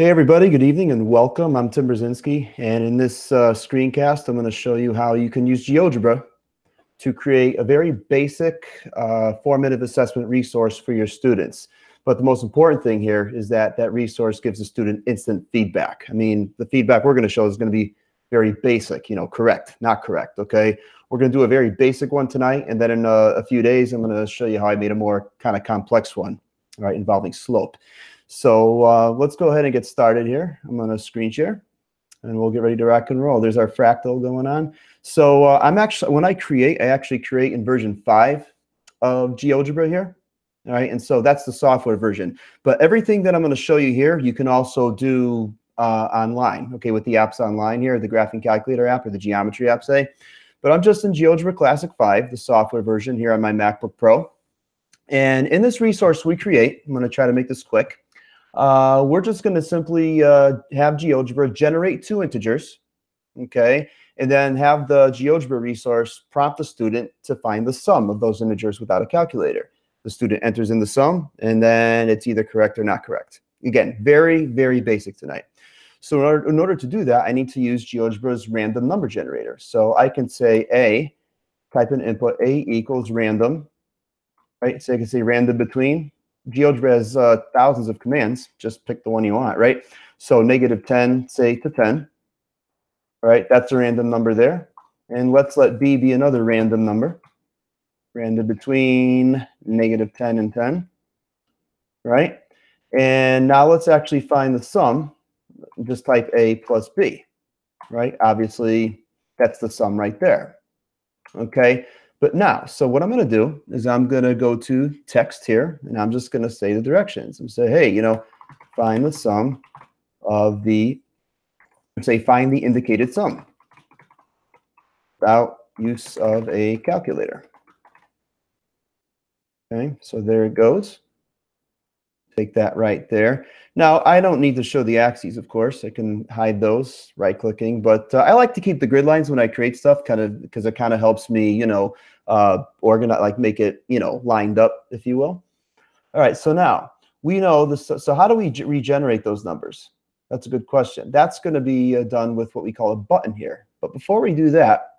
Hey everybody, good evening and welcome. I'm Tim Brzezinski, and in this screencast I'm going to show you how you can use GeoGebra to create a very basic formative assessment resource for your students. But the most important thing here is that that resource gives the student instant feedback. I mean, the feedback we're going to show is going to be very basic, you know, correct, not correct, okay? We're going to do a very basic one tonight, and then in a few days I'm going to show you how I made a more kind of complex one, all right, involving slope. So let's go ahead and get started here. I'm going to screen share, and we'll get ready to rock and roll. There's our fractal going on. So when I create, I actually create in version 5 of GeoGebra here. All right, and so that's the software version. But everything that I'm going to show you here, you can also do online, okay, with the apps online here, the graphing calculator app or the geometry app, say. But I'm just in GeoGebra Classic 5, the software version here on my MacBook Pro. And in this resource we create, I'm going to try to make this quick. We're just going to simply have GeoGebra generate 2 integers, okay, and then have the GeoGebra resource prompt the student to find the sum of those integers without a calculator. The student enters in the sum, and then it's either correct or not correct. Again, very, very basic tonight. So in order to do that, I need to use GeoGebra's random number generator. So I can say A, type in input, A equals random, right? So I can say random between. GeoGebra has thousands of commands. Just pick the one you want, right? So -10, say, to 10. All right, that's a random number there. And let's let B be another random number. Random between -10 and 10, right? And now let's actually find the sum. Just type A plus B, right? Obviously, that's the sum right there, okay? But now, so what I'm going to do is I'm going to go to text here, and I'm just going to say the directions. I'm say, hey, you know, find the sum of the, say, find the indicated sum without use of a calculator. Okay, so there it goes. Take that right there. Now, I don't need to show the axes, of course. I can hide those right-clicking, but I like to keep the grid lines when I create stuff, kind of because it kind of helps me, you know, organize, like make it, you know, lined up, if you will. All right, so now we know this. So how do we regenerate those numbers? That's a good question. That's going to be done with what we call a button here. But before we do that,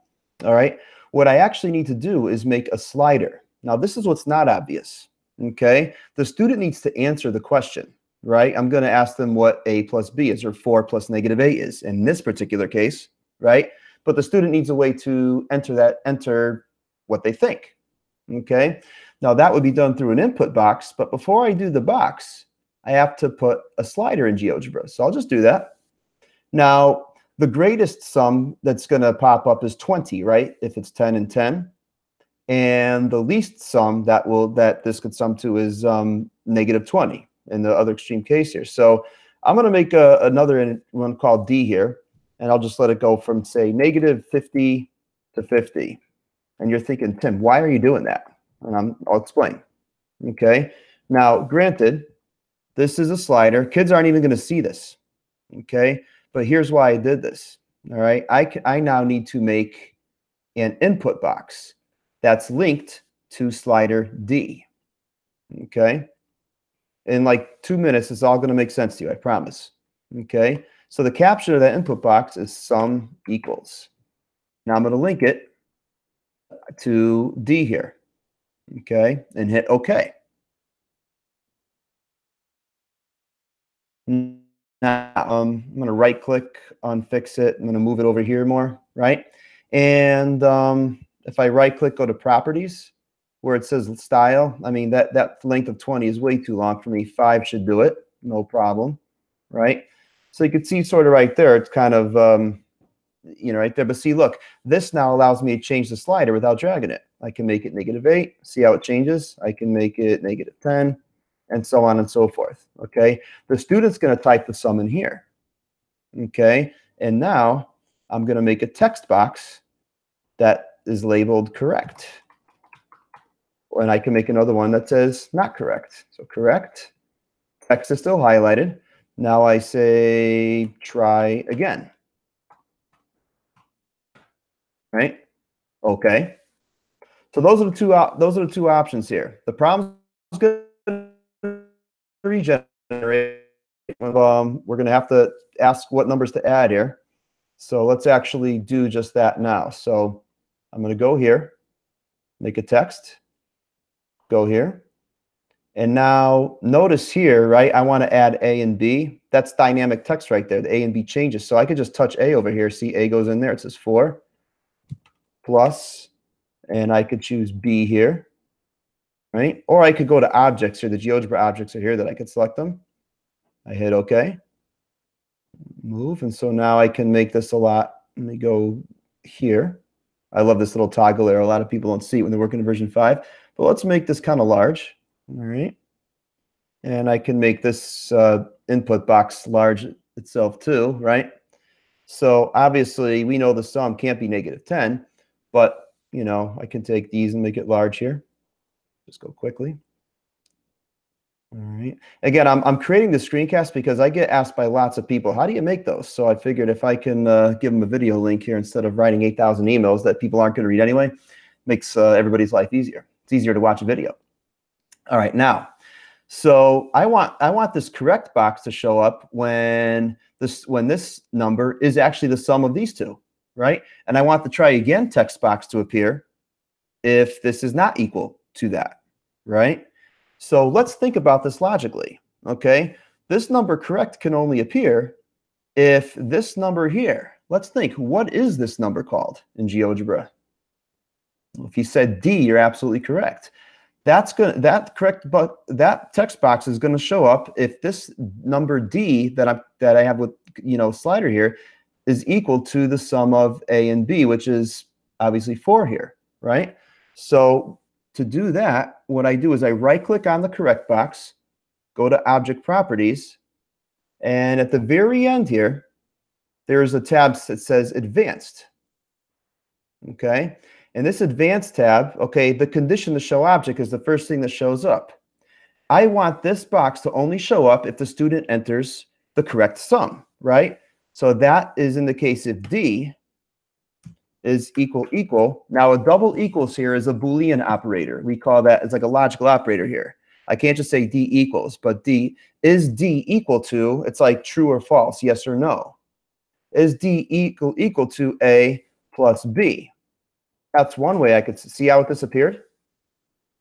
all right, what I actually need to do is make a slider. Now, this is what's not obvious. Okay, the student needs to answer the question, right? I'm going to ask them what A plus B is, or 4 plus -8 is in this particular case, right? But the student needs a way to enter what they think, okay? Now, that would be done through an input box, but before I do the box, I have to put a slider in GeoGebra, so I'll just do that. Now, the greatest sum that's going to pop up is 20, right, if it's 10 and 10. And the least sum that this could sum to is -20 in the other extreme case here. So I'm going to make another one called D here, and I'll just let it go from, say, -50 to 50. And you're thinking, Tim, why are you doing that? And I'll explain. Okay. Now, granted, this is a slider. Kids aren't even going to see this. Okay. But here's why I did this. All right. I now need to make an input box that's linked to slider D, okay? In like 2 minutes, it's all gonna make sense to you, I promise, okay? So the caption of that input box is sum equals. Now I'm gonna link it to D here, okay? And hit okay. Now I'm gonna right click, unfix it. I'm gonna move it over here more, right? And, if I right-click, go to Properties, where it says Style, I mean, that length of 20 is way too long for me. 5 should do it, no problem, right? So you can see sort of right there, it's kind of, you know, right there. But see, look, this now allows me to change the slider without dragging it. I can make it -8, see how it changes. I can make it -10, and so on and so forth, okay? The student's going to type the sum in here, okay? And now I'm going to make a text box that is labeled correct, and I can make another one that says not correct. So correct, text is still highlighted. Now I say try again, right? Okay. So those are the two options here. The problem is going to regenerate We're going to have to ask what numbers to add here. So let's actually do just that now. So I'm going to go here, make a text, go here. And now notice here, right, I want to add A and B. That's dynamic text right there. The A and B changes. So I could just touch A over here. See, A goes in there. It says 4 plus, and I could choose B here, right? Or I could go to objects here. The GeoGebra objects are here that I could select them. I hit OK. Move. And so now I can make this a lot. Let me go here. I love this little toggle there. A lot of people don't see it when they're working in version 5. But let's make this kind of large. All right, and I can make this input box large itself too, right? So obviously we know the sum can't be -10, but you know, I can take these and make it large here. Just go quickly. All right, again, I'm creating the screencast because I get asked by lots of people, how do you make those? So I figured if I can give them a video link here instead of writing 8,000 emails that people aren't going to read anyway, makes everybody's life easier. It's easier to watch a video. All right, now, so I want this correct box to show up when this number is actually the sum of these two, right? And I want the try again text box to appear if this is not equal to that, right? So let's think about this logically, okay? This number correct can only appear if this number here, let's think, what is this number called in GeoGebra? If you said D, you're absolutely correct. That text box is going to show up if this number D that I have with, you know, slider here is equal to the sum of A and B, which is obviously 4 here, right? So to do that, what I do is I right click on the correct box, go to object properties, and at the very end here, there is a tab that says advanced. Okay. And this advanced tab, okay, the condition to show object is the first thing that shows up. I want this box to only show up if the student enters the correct sum, right? So that is in the case if D is equal equal. Now a double equals here is a Boolean operator. We call that, it's like a logical operator here. I can't just say D equals, but D is D equal to, it's like true or false, yes or no. Is D equal to A plus B? That's one way I could see how this appeared,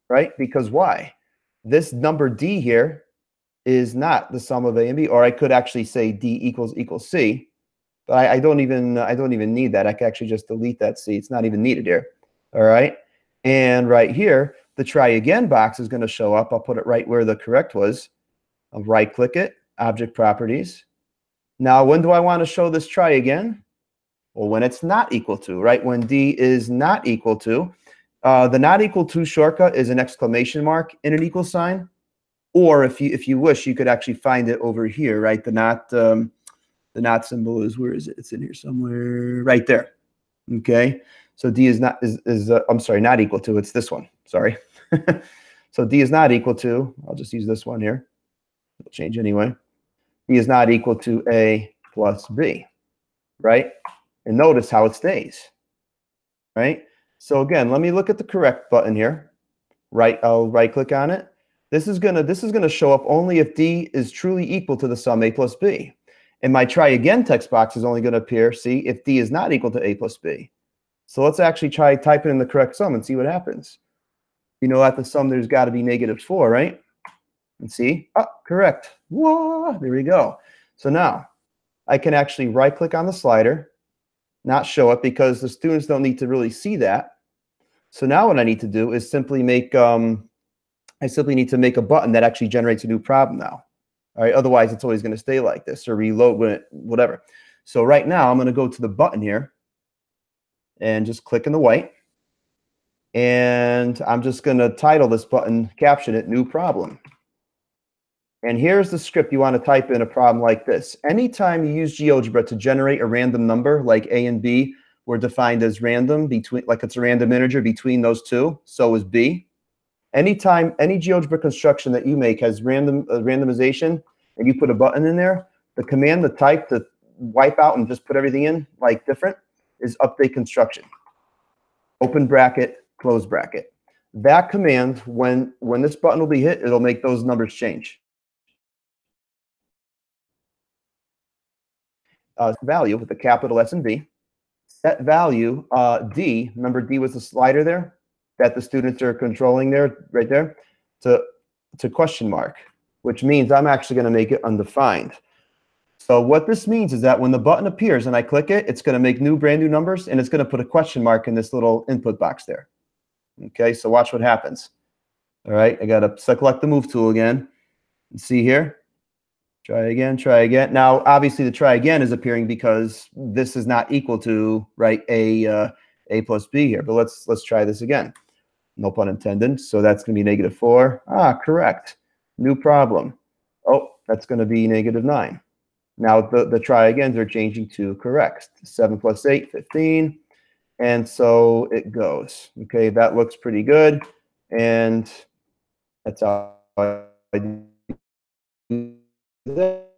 right? Because why? This number D here is not the sum of A and B, or I could actually say D equals C, but I don't even need that. I could actually just delete that C. It's not even needed here, all right? And right here, the try again box is going to show up. I'll put it right where the correct was. I'll right click it, object properties. Now, when do I want to show this try again? Well, when it's not equal to, right? When D is not equal to, the not equal to shortcut is an exclamation mark and an equal sign. Or if you wish, you could actually find it over here, right? The not symbol is, where is it? It's in here somewhere, right there. Okay. So D is not equal to. It's this one. Sorry. So D is not equal to. I'll just use this one here. It'll change anyway. D is not equal to A plus B, right? And notice how it stays, right? So again, let me look at the correct button here. Right, I'll right click on it. This is gonna show up only if D is truly equal to the sum A plus B. And my try again text box is only gonna appear, see, if D is not equal to A plus B. So let's actually try typing in the correct sum and see what happens. You know, at the sum there's gotta be -4, right? And see, oh, correct. Whoa, there we go. So now I can actually right click on the slider, not show it because the students don't need to really see that. So now what I need to do is simply make, I simply need to make a button that actually generates a new problem now. All right, otherwise it's always gonna stay like this or reload when it, whatever. So right now I'm gonna go to the button here and just click in the white. And I'm just gonna title this button, caption it, new problem. And here's the script you want to type in a problem like this. Anytime you use GeoGebra to generate a random number, like A and B were defined as random, between, like it's a random integer between those two, so is B. Anytime any GeoGebra construction that you make has random randomization, and you put a button in there, the command to type to wipe out and just put everything in, like different, is update construction. Open bracket, close bracket. That command, when this button will be hit, it'll make those numbers change. value with a capital S and V, set value D. Remember D was the slider there that the students are controlling there, right there, to question mark, which means I'm actually going to make it undefined. So what this means is that when the button appears and I click it, it's going to make brand new numbers, and it's going to put a question mark in this little input box there. Okay, so watch what happens. All right, I got to select the move tool again. And see here, try again, try again. Now, obviously, the try again is appearing because this is not equal to, right, a plus b here. But let's try this again. No pun intended. So that's going to be -4. Ah, correct. New problem. Oh, that's going to be -9. Now the try agains are changing to correct. 7 + 8, 15. And so it goes. Okay, that looks pretty good. And that's how I do that.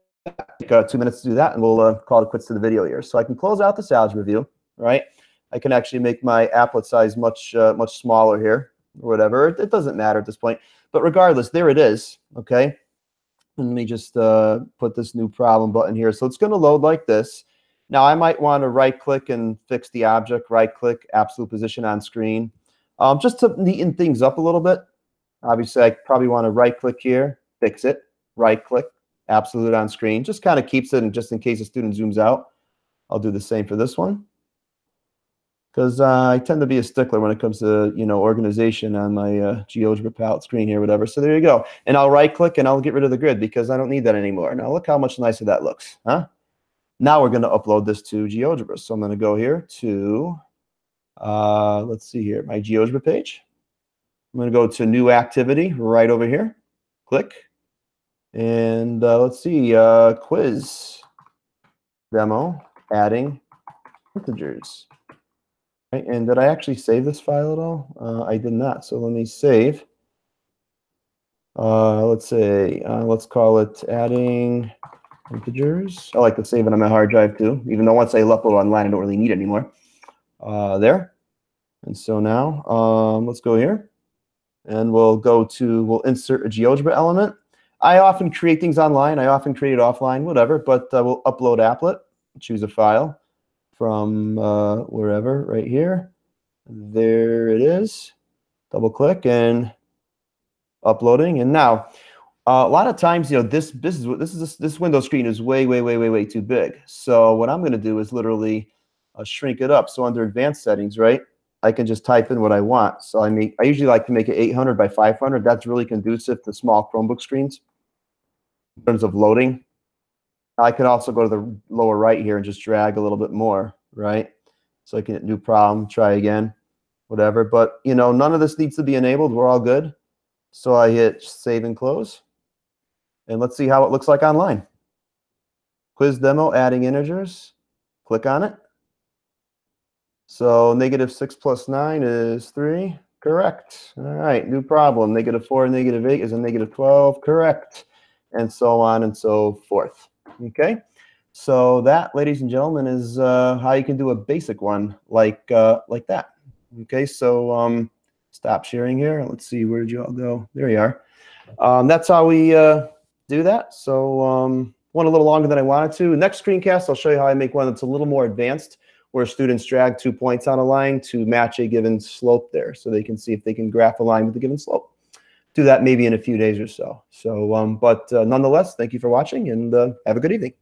Take 2 minutes to do that, and we'll call it quits to the video here. So I can close out this algebra view, right? I can actually make my applet size much, much smaller here, or whatever. It doesn't matter at this point. But regardless, there it is, okay? Let me just put this new problem button here. So it's going to load like this. Now, I might want to right-click and fix the object, right-click, absolute position on screen, just to neaten things up a little bit. Obviously, I probably want to right-click here, fix it, right-click, absolute on screen. Just kind of keeps it, and just in case a student zooms out, I'll do the same for this one. Because I tend to be a stickler when it comes to, you know, organization on my GeoGebra palette screen here, whatever. So there you go. And I'll right-click and I'll get rid of the grid because I don't need that anymore. Now look how much nicer that looks, huh? Now we're going to upload this to GeoGebra. So I'm going to go here to, let's see here, my GeoGebra page. I'm going to go to new activity right over here. Click. And let's see, quiz demo, adding integers. And did I actually save this file at all? I did not. So let me save. Let's say, let's call it adding integers. I like to save it on my hard drive too, even though once I upload online, I don't really need it anymore. There. And so now let's go here. And we'll go to, we'll insert a GeoGebra element. I often create things online. I often create it offline, whatever. But we'll upload applet, choose a file from wherever, right here. There it is. Double click and uploading. And now, a lot of times, you know, this window screen is way too big. So what I'm going to do is literally shrink it up. So under advanced settings, right, I can just type in what I want. So I usually like to make it 800 by 500. That's really conducive to small Chromebook screens in terms of loading. I could also go to the lower right here and just drag a little bit more, right? So I can hit new problem, try again, whatever. But, you know, none of this needs to be enabled. We're all good. So I hit save and close. And let's see how it looks like online. Quiz demo, adding integers. Click on it. So -6 + 9 is 3. Correct. All right, new problem. -4 and -8 is a -12. Correct. And so on and so forth. Okay, so that, ladies and gentlemen, is how you can do a basic one like that. Okay, so stop sharing here. Let's see, where did you all go? There you are. That's how we do that. So went a little longer than I wanted to. Next screencast, I'll show you how I make one that's a little more advanced, where students drag 2 points on a line to match a given slope there, so they can see if they can graph a line with a given slope. Do that maybe in a few days or so. So, but nonetheless, thank you for watching, and have a good evening.